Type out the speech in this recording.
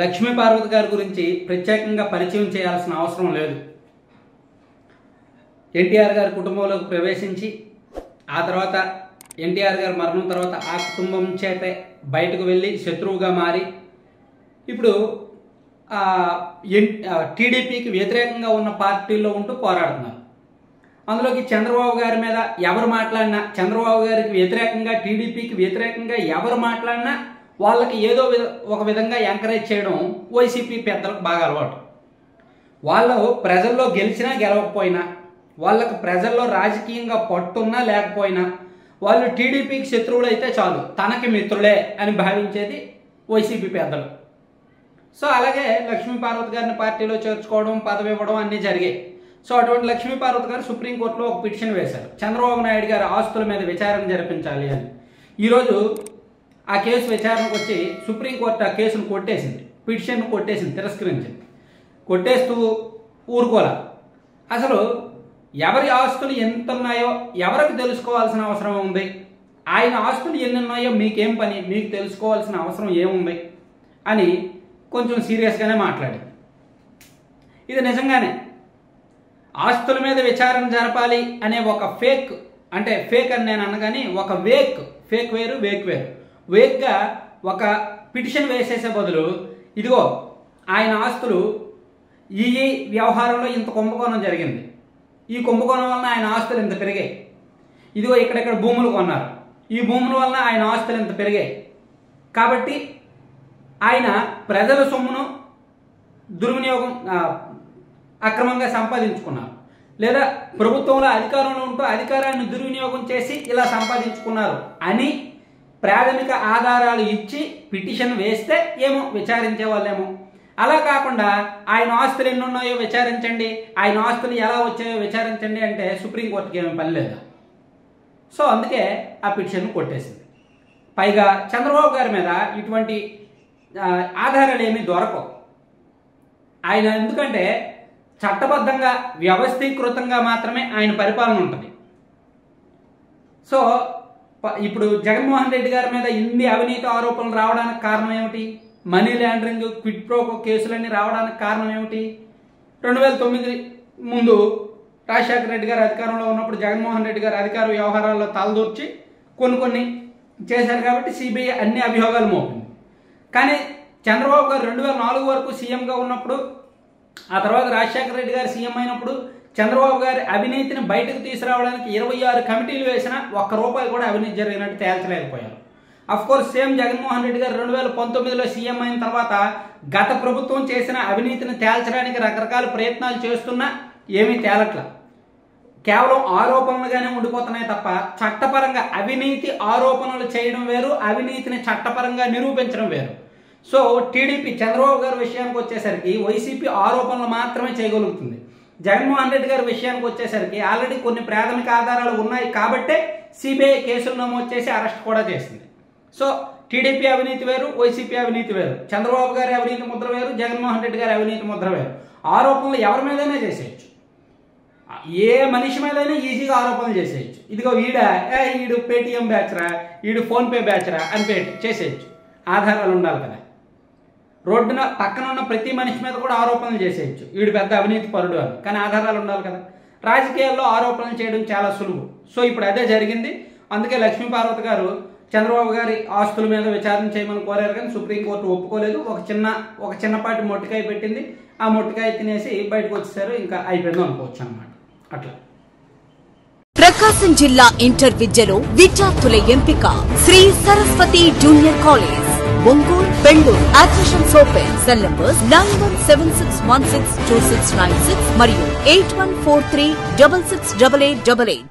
లక్ష్మీ పార్వతి గారి గురించి ప్రత్యేకంగా పరిచయం చేయాల్సిన అవసరం లేదు. ఎన్టీఆర్ గారి కుటుంబంలోకి ప్రవేశించి ఆ తర్వాత ఎన్టీఆర్ గారి మరణం తర్వాత ఆ కుటుంబం చేతే బయటకు వెళ్ళి శత్రువుగా మారి ఇప్పుడు టీడీపీకి వ్యతిరేకంగా ఉన్న పార్టీల్లో ఉంటూ పోరాడుతున్నారు. అందులోకి చంద్రబాబు గారి మీద ఎవరు మాట్లాడినా, చంద్రబాబు గారికి వ్యతిరేకంగా, టీడీపీకి వ్యతిరేకంగా ఎవరు మాట్లాడినా వాళ్ళకి ఏదో ఒక విధంగా ఎంకరేజ్ చేయడం వైసీపీ పెద్దలకు బాగా అలవాటు. వాళ్ళు ప్రజల్లో గెలిచినా గెలవకపోయినా, వాళ్ళకు ప్రజల్లో రాజకీయంగా పట్టున్నా లేకపోయినా, వాళ్ళు టీడీపీకి శత్రువులు అయితే చాలు తనకి మిత్రులే అని భావించేది వైసీపీ పెద్దలు. సో అలాగే లక్ష్మీ పార్వతి గారిని పార్టీలో చేర్చుకోవడం, పదవి ఇవ్వడం అన్నీ జరిగాయి. సో అటువంటి లక్ష్మీ పార్వతి గారు సుప్రీంకోర్టులో ఒక పిటిషన్ వేశారు, చంద్రబాబు నాయుడు గారి ఆస్తుల మీద విచారణ జరిపించాలి అని. ఈరోజు ఆ కేసు విచారణకు వచ్చి సుప్రీంకోర్టు ఆ కేసును కొట్టేసింది, పిటిషన్ కొట్టేసింది, తిరస్కరించింది. కొట్టేస్తూ ఊరుకోలే. అసలు ఎవరి ఆస్తులు ఎంత ఉన్నాయో ఎవరికి తెలుసుకోవాల్సిన అవసరం ఉంది? ఆయన ఆస్తులు ఎన్ని ఉన్నాయో మీకేం పని, మీకు తెలుసుకోవాల్సిన అవసరం ఏముంది అని కొంచెం సీరియస్గానే మాట్లాడింది. ఇది నిజంగానే ఆస్తుల మీద విచారణ జరపాలి అనే ఒక ఫేక్, అంటే ఫేక్ అని నేను అనగానే ఒక వేక్, ఫేక్ వేరు వేక్ వేరు, వేక్గా ఒక పిటిషన్ వేసేసే బదులు ఇదిగో ఆయన ఆస్తులు ఈ వ్యవహారంలో ఇంత కుంభకోణం జరిగింది, ఈ కుంభకోణం వలన ఆయన ఆస్తులు ఇంత పెరిగాయి, ఇదిగో ఇక్కడెక్కడ భూములు కొన్నారు, ఈ భూముల వలన ఆయన ఆస్తులు ఇంత పెరిగాయి, కాబట్టి ఆయన ప్రజల సొమ్మును దుర్వినియోగం అక్రమంగా సంపాదించుకున్నారు, లేదా ప్రభుత్వంలో అధికారంలో ఉంటూ అధికారాన్ని దుర్వినియోగం చేసి ఇలా సంపాదించుకున్నారు అని ప్రాథమిక ఆధారాలు ఇచ్చి పిటిషన్ వేస్తే ఏమో విచారించే వాళ్ళేమో. అలా కాకుండా ఆయన ఆస్తులు ఎన్ని ఉన్నాయో విచారించండి, ఆయన ఆస్తులు ఎలా వచ్చాయో విచారించండి అంటే సుప్రీంకోర్టుకి ఏమీ పని లేదా. సో అందుకే ఆ పిటిషన్ కొట్టేసింది. పైగా చంద్రబాబు గారి మీద ఇటువంటి ఆధారాలు ఏమీ దొరకవు. ఆయన ఎందుకంటే చట్టబద్ధంగా వ్యవస్థీకృతంగా మాత్రమే ఆయన పరిపాలన ఉంటుంది. సో ఇప్పుడు జగన్మోహన్ రెడ్డి గారి మీద ఇన్ని అవినీతి ఆరోపణలు రావడానికి కారణం ఏమిటి? మనీ లాండరింగ్, క్విడ్ ప్రోకో కేసులన్నీ రావడానికి కారణం ఏమిటి? 2009 ముందు రాజశేఖర రెడ్డి గారు అధికారంలో ఉన్నప్పుడు జగన్మోహన్ రెడ్డి గారు అధికార వ్యవహారాల్లో తలదూర్చి కొన్ని చేశారు కాబట్టి సిబిఐ అన్ని అభియోగాలు మోపింది. కానీ చంద్రబాబు గారు 2004 వరకు సీఎంగా ఉన్నప్పుడు, ఆ తర్వాత రాజశేఖర రెడ్డి గారు సీఎం అయినప్పుడు చంద్రబాబు గారి అవినీతిని బయటకు తీసుకురావడానికి 26 కమిటీలు వేసినా ఒక్క రూపాయి కూడా అవినీతి జరిగినట్టు తేల్చలేకపోయారు. అఫ్కోర్స్ సేమ్ జగన్మోహన్ రెడ్డి గారు 2019లో సీఎం అయిన తర్వాత గత ప్రభుత్వం చేసిన అవినీతిని తేల్చడానికి రకరకాల ప్రయత్నాలు చేస్తున్నా ఏమీ తేలట్ల. కేవలం ఆరోపణలుగానే ఉండిపోతున్నాయి తప్ప చట్టపరంగా అవినీతి ఆరోపణలు చేయడం వేరు, అవినీతిని చట్టపరంగా నిరూపించడం వేరు. సో టీడీపీ చంద్రబాబు గారి విషయానికి వచ్చేసరికి వైసీపీ ఆరోపణలు మాత్రమే చేయగలుగుతుంది. జగన్మోహన్ రెడ్డి గారి విషయానికి వచ్చేసరికి ఆల్రెడీ కొన్ని ప్రాథమిక ఆధారాలు ఉన్నాయి కాబట్టే సిబిఐ కేసులు నమోదు చేసి అరెస్ట్ కూడా చేసింది. సో టీడీపీ అవినీతి వేరు, వైసీపీ అవినీతి వేరు, చంద్రబాబు గారి అవినీతి ముద్ర వేరు, జగన్మోహన్ రెడ్డి గారి అవినీతి ముద్ర వేరు. ఆరోపణలు ఎవరి మీదైనా చేసేయచ్చు, ఏ మనిషి మీదైనా ఈజీగా ఆరోపణలు చేసేయచ్చు. ఇదిగో ఈడు పేటిఎం బ్యాచ్రా, ఈడు ఫోన్పే బ్యాచ్రా అని చేసేయచ్చు. ఆధారాలు ఉండాలి కదా. రోడ్డున పక్కన ఉన్న ప్రతి మనిషి మీద కూడా ఆరోపణలు చేసేయచ్చు, వీడు పెద్ద అవినీతి పరుడు అని, కానీ ఆధారాలు ఉండాలి కదా. రాజకీయాల్లో ఆరోపణలు చేయడం చాలా సులువు. సో ఇప్పుడు అదే జరిగింది. అందుకే లక్ష్మీ పార్వతి గారు చంద్రబాబు గారి ఆస్తుల మీద విచారణ చేయమని కోరారు, కానీ సుప్రీంకోర్టు ఒప్పుకోలేదు. ఒక చిన్నపాటి మొట్టికాయ పెట్టింది, ఆ మొట్టికాయ తినేసి బయటకు వచ్చేసారు. ఇంకా అయిపోయింది అనుకోవచ్చు అన్నమాట. అట్లా ప్రకాశం జిల్లా ఇంటర్ విద్యలో విద్యార్థుల ఎంపిక Shri Saraswati junior college, Ongole, Bengaluru. Admissions open. Cell numbers 9176162696 మరియు 8143668888.